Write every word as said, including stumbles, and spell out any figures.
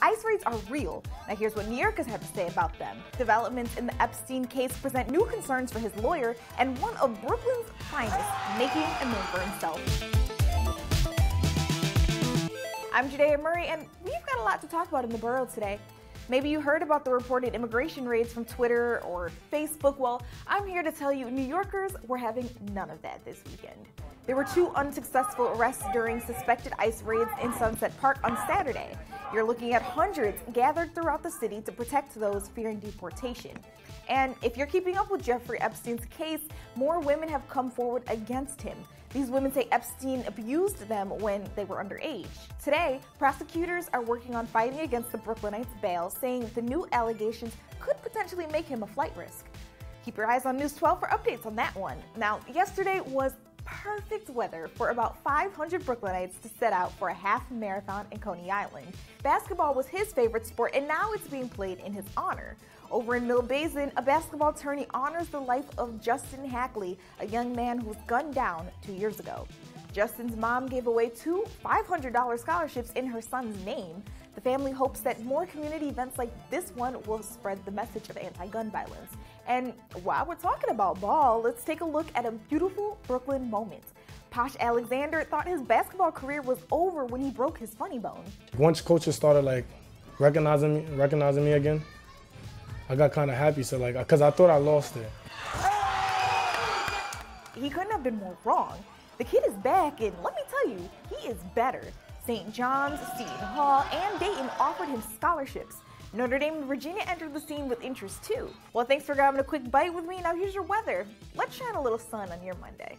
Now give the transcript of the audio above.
ICE raids are real. Now here's what New Yorkers have to say about them. Developments in the Epstein case present new concerns for his lawyer and one of Brooklyn's finest making a name for himself. I'm Jadéa Murray, and we've got a lot to talk about in the borough today. Maybe you heard about the reported immigration raids from Twitter or Facebook. Well, I'm here to tell you New Yorkers were having none of that this weekend. There were two unsuccessful arrests during suspected ICE raids in Sunset Park on Saturday. You're looking at hundreds gathered throughout the city to protect those fearing deportation. And if you're keeping up with Jeffrey Epstein's case, more women have come forward against him. These women say Epstein abused them when they were underage. Today, prosecutors are working on fighting against the Brooklynites' bail, saying the new allegations could potentially make him a flight risk. Keep your eyes on News twelve for updates on that one. Now, yesterday was perfect weather for about five hundred Brooklynites to set out for a half marathon in Coney Island. Basketball was his favorite sport, and now it's being played in his honor. Over in Middle Basin, a basketball tourney honors the life of Justin Hackley, a young man who was gunned down two years ago. Justin's mom gave away two five hundred dollar scholarships in her son's name. The family hopes that more community events like this one will spread the message of anti-gun violence. And while we're talking about ball, let's take a look at a beautiful Brooklyn moment. Posh Alexander thought his basketball career was over when he broke his funny bone. Once coaches started like recognizing me, recognizing me again, I got kind of happy, so like, because I thought I lost it. He couldn't have been more wrong. The kid is back, and let me tell you, he is better. Saint John's, Seton Hall, and Dayton offered him scholarships. Notre Dame and Virginia entered the scene with interest too. Well, thanks for grabbing a quick bite with me. Now here's your weather. Let's shine a little sun on your Monday.